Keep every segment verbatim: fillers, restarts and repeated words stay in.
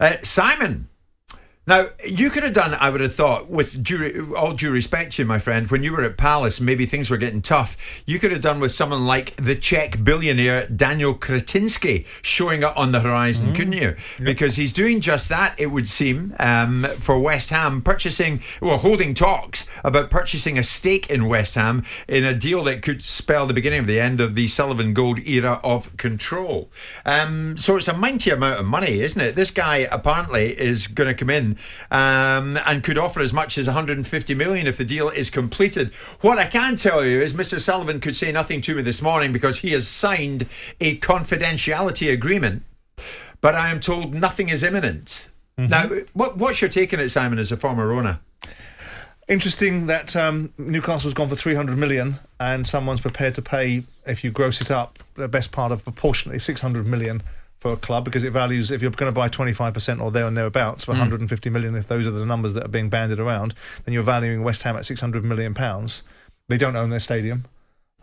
Uh, Simon, now, you could have done, I would have thought, with due, all due respect to you, my friend, when you were at Palace, maybe things were getting tough. You could have done with someone like the Czech billionaire Daniel Kretinsky showing up on the horizon, mm-hmm. couldn't you? Yep. Because he's doing just that, it would seem, um, for West Ham, purchasing, well, holding talks about purchasing a stake in West Ham in a deal that could spell the beginning of the end of the Sullivan Gold era of control. Um, so it's a mighty amount of money, isn't it? This guy apparently is going to come in Um, and could offer as much as one hundred fifty million if the deal is completed. What I can tell you is Mister Sullivan could say nothing to me this morning because he has signed a confidentiality agreement, but I am told nothing is imminent. Mm-hmm. Now, what, what's your take on it, Simon, as a former owner? Interesting that um, Newcastle's gone for three hundred million and someone's prepared to pay, if you gross it up, the best part of proportionately six hundred million for a club, because it values, if you're going to buy twenty-five percent or there and thereabouts for mm. one hundred fifty million, if those are the numbers that are being banded around, then you're valuing West Ham at six hundred million pounds. They don't own their stadium,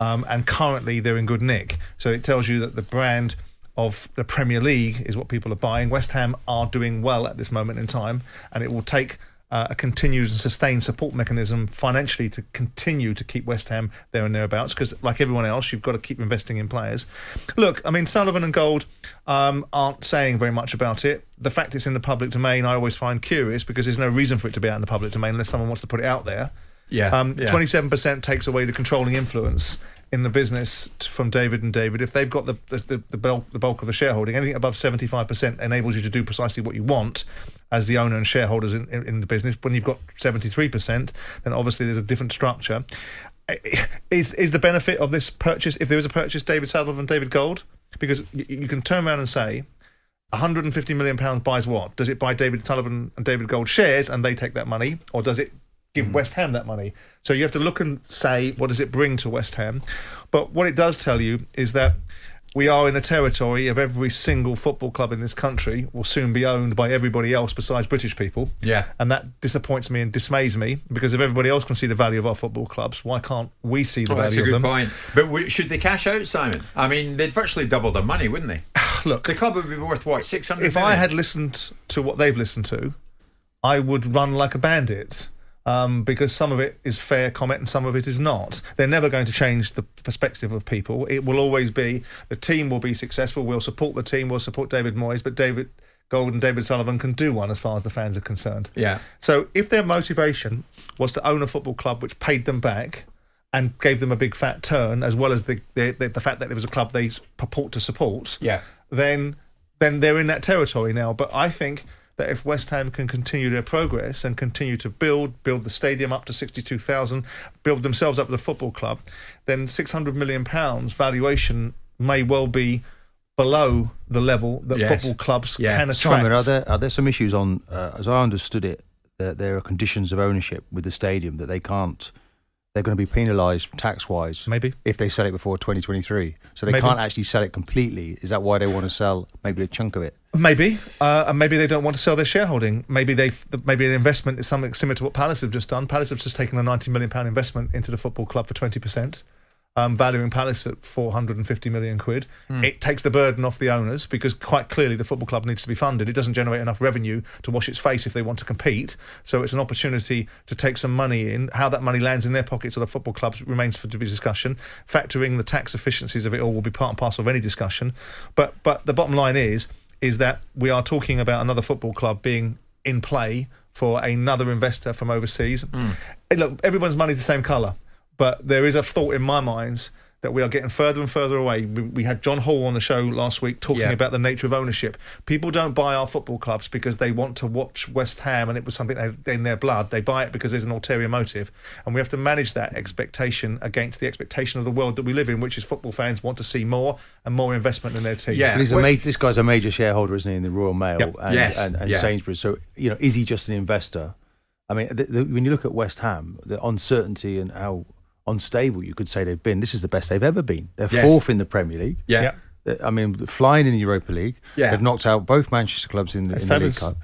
um, and currently they're in good nick. So it tells you that the brand of the Premier League is what people are buying. West Ham are doing well at this moment in time, and it will take uh, a continued and sustained support mechanism financially to continue to keep West Ham there and thereabouts, because like everyone else, you've got to keep investing in players. Look, I mean, Sullivan and Gold um, aren't saying very much about it. The fact it's in the public domain, I always find curious, because there's no reason for it to be out in the public domain unless someone wants to put it out there. Yeah, um, yeah. twenty-seven percent takes away the controlling influence in the business from David and David. If they've got the, the, the, bulk, the bulk of the shareholding, anything above seventy-five percent enables you to do precisely what you want as the owner and shareholders in, in, in the business. When you've got seventy-three percent, then obviously there's a different structure. Is, is the benefit of this purchase, if there is a purchase, David Sullivan, David Gold? Because you can turn around and say, one hundred fifty million pounds buys what? Does it buy David Sullivan and David Gold shares and they take that money? Or does it give West Ham that money? So you have to look and say, what does it bring to West Ham? But what it does tell you is that we are in a territory of every single football club in this country will soon be owned by everybody else besides British people. Yeah. And that disappoints me and dismays me, because if everybody else can see the value of our football clubs, why can't we see the oh, value of them? That's a good point. But we, should they cash out, Simon? I mean, they'd virtually double their money, wouldn't they? Look, the club would be worth, what, six hundred million? If I had listened to what they've listened to, I would run like a bandit. Um, because some of it is fair comment and some of it is not. They're never going to change the perspective of people. It will always be, the team will be successful, we'll support the team, we'll support David Moyes, but David Gold and David Sullivan can do one as far as the fans are concerned. Yeah. So if their motivation was to own a football club which paid them back and gave them a big fat turn, as well as the, the, the fact that it was a club they purport to support, yeah. then, then they're in that territory now. But I think that if West Ham can continue their progress and continue to build, build the stadium up to sixty-two thousand, build themselves up with a football club, then six hundred million pounds valuation may well be below the level that yes. football clubs yeah. can attract. Simon, are there, are there some issues on, uh, as I understood it, that there are conditions of ownership with the stadium that they can't, they're going to be penalised tax-wise maybe if they sell it before twenty twenty-three. So they maybe. can't actually sell it completely. Is that why they want to sell maybe a chunk of it? Maybe. Uh, and maybe they don't want to sell their shareholding. Maybe they maybe an investment is something similar to what Palace have just done. Palace have just taken a ninety million pound investment into the football club for twenty percent, um, valuing Palace at four hundred fifty million quid. Mm. It takes the burden off the owners, because quite clearly the football club needs to be funded. It doesn't generate enough revenue to wash its face if they want to compete. So it's an opportunity to take some money in. How that money lands in their pockets or the football clubs remains for to be discussion. Factoring the tax efficiencies of it all will be part and parcel of any discussion. But, but the bottom line is, is that we are talking about another football club being in play for another investor from overseas. Mm. Look, everyone's money's the same colour, but there is a thought in my mind that we are getting further and further away. We, we had John Hall on the show last week talking yeah. about the nature of ownership. People don't buy our football clubs because they want to watch West Ham and it was something in their blood. They buy it because there's an ulterior motive. And we have to manage that expectation against the expectation of the world that we live in, which is football fans want to see more and more investment in their team. Yeah, he's a major, this guy's a major shareholder, isn't he, in the Royal Mail yep. and, yes. and, and yeah. Sainsbury's. So, you know, is he just an investor? I mean, the, the, when you look at West Ham, the uncertainty and how unstable you could say they've been, this is the best they've ever been. They're yes. fourth in the Premier League. Yeah. yeah. I mean, flying in the Europa League. Yeah. They've knocked out both Manchester clubs in the, in the League Cup.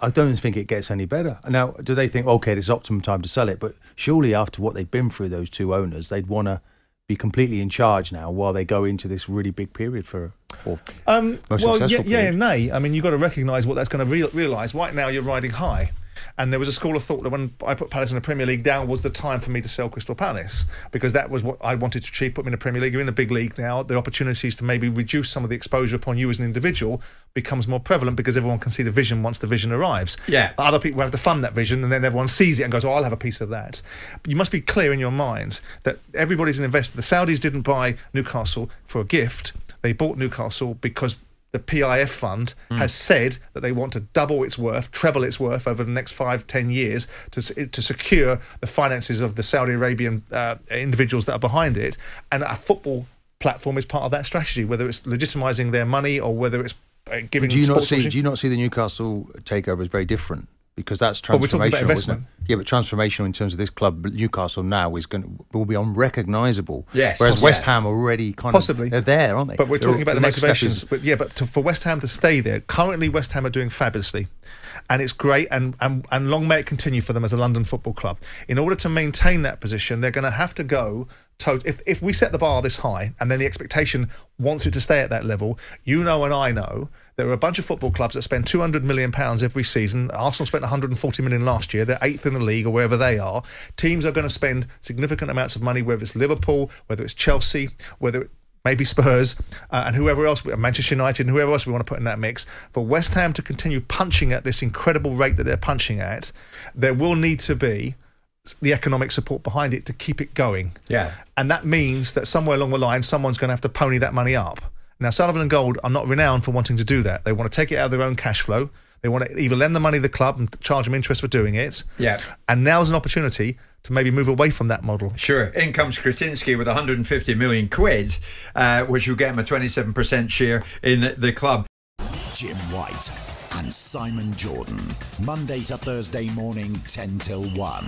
I don't think it gets any better. Now, do they think, okay, this is optimum time to sell it, but surely after what they've been through, those two owners, they'd want to be completely in charge now while they go into this really big period for... Or um, well, yeah, yeah and nay. I mean, you've got to recognise what that's going to re realise. Right now, you're riding high. And there was a school of thought that when I put Palace in the Premier League down was the time for me to sell Crystal Palace, because that was what I wanted to achieve, put me in the Premier League. You're in a big league now. The opportunities to maybe reduce some of the exposure upon you as an individual becomes more prevalent because everyone can see the vision once the vision arrives. Yeah. Other people have to fund that vision, and then everyone sees it and goes, oh, I'll have a piece of that. But you must be clear in your mind that everybody's an investor. The Saudis didn't buy Newcastle for a gift. They bought Newcastle because... the P I F fund mm. has said that they want to double its worth, treble its worth over the next five, ten years to, to secure the finances of the Saudi Arabian uh, individuals that are behind it. And a football platform is part of that strategy, whether it's legitimising their money or whether it's uh, giving... Do you, not see, do you not see the Newcastle takeover as very different? Because that's transformational. But we're talking about investment. Yeah, but transformational in terms of this club, Newcastle now is going to, will be unrecognisable. Yes. Whereas West Ham already kind possibly. Of they're there, aren't they? But we're talking they're, about the, the motivations. Is... But yeah, but to, for West Ham to stay there, currently West Ham are doing fabulously, and it's great, and and and long may it continue for them as a London football club. In order to maintain that position, they're going to have to go. To, if if we set the bar this high, and then the expectation wants it to stay at that level, you know, and I know. There are a bunch of football clubs that spend two hundred million pounds every season. Arsenal spent one hundred forty million pounds last year. They're eighth in the league or wherever they are. Teams are going to spend significant amounts of money, whether it's Liverpool, whether it's Chelsea, whether it maybe Spurs, uh, and whoever else, Manchester United, and whoever else we want to put in that mix. For West Ham to continue punching at this incredible rate that they're punching at, there will need to be the economic support behind it to keep it going. Yeah. And that means that somewhere along the line, someone's going to have to pony that money up. Now, Sullivan Gold are not renowned for wanting to do that. They want to take it out of their own cash flow. They want to either lend the money to the club and charge them interest for doing it. Yeah. And now's an opportunity to maybe move away from that model. Sure. In comes Kretinsky with one hundred fifty million quid, uh, which will get him a twenty-seven percent share in the club. Jim White and Simon Jordan, Monday to Thursday morning, ten till one.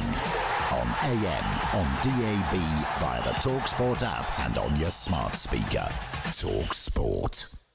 On A M, on D A B, via the talkSPORT app and on your smart speaker. talkSPORT.